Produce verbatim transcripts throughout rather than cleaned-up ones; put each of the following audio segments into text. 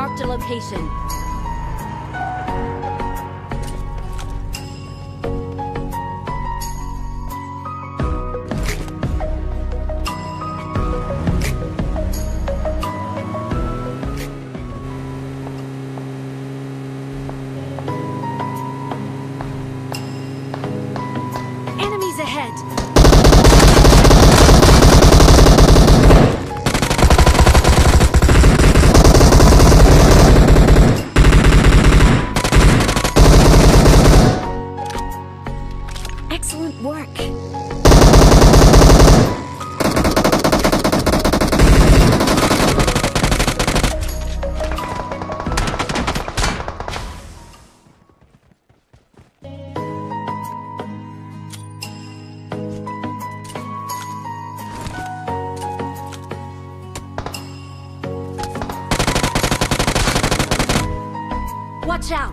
Marked a location. Watch out!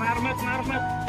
Marmat, marmat.